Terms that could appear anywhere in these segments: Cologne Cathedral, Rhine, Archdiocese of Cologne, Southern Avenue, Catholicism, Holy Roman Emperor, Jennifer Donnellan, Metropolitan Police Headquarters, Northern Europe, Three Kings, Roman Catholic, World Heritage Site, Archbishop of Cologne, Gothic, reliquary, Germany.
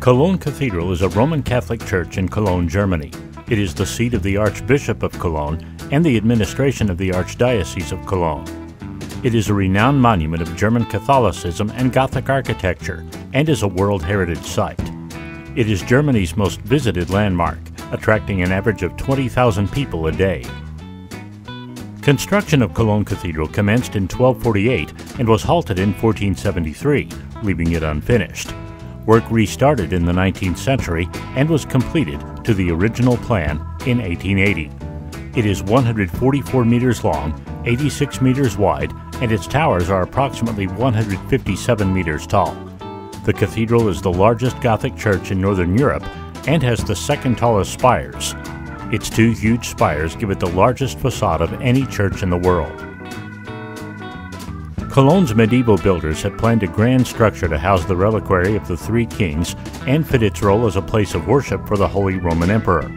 Cologne Cathedral is a Roman Catholic church in Cologne, Germany. It is the seat of the Archbishop of Cologne and the administration of the Archdiocese of Cologne. It is a renowned monument of German Catholicism and Gothic architecture and is a World Heritage Site. It is Germany's most visited landmark, attracting an average of 20,000 people a day. Construction of Cologne Cathedral commenced in 1248 and was halted in 1473, leaving it unfinished. Work restarted in the 19th century and was completed to the original plan in 1880. It is 144 meters long, 86 meters wide, and its towers are approximately 157 meters tall. The cathedral is the largest Gothic church in Northern Europe and has the second tallest spires. Its two huge spires give it the largest facade of any church in the world. Cologne's medieval builders had planned a grand structure to house the reliquary of the Three Kings and fit its role as a place of worship for the Holy Roman Emperor.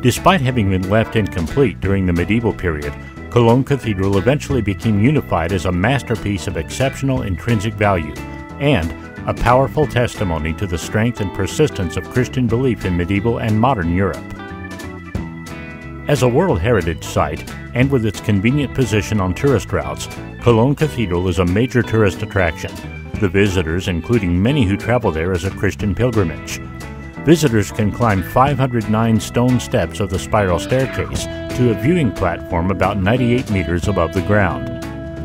Despite having been left incomplete during the medieval period, Cologne Cathedral eventually became unified as a masterpiece of exceptional intrinsic value and a powerful testimony to the strength and persistence of Christian belief in medieval and modern Europe. As a World Heritage Site, and with its convenient position on tourist routes, Cologne Cathedral is a major tourist attraction. The visitors, including many who travel there as a Christian pilgrimage. Visitors can climb 509 stone steps of the spiral staircase to a viewing platform about 98 meters above the ground.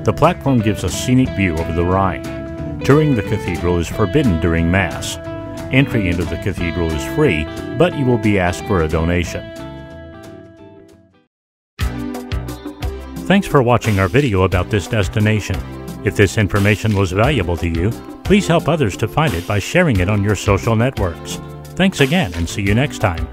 The platform gives a scenic view over the Rhine. Touring the cathedral is forbidden during Mass. Entry into the cathedral is free, but you will be asked for a donation. Thanks for watching our video about this destination. If this information was valuable to you, please help others to find it by sharing it on your social networks. Thanks again, and see you next time.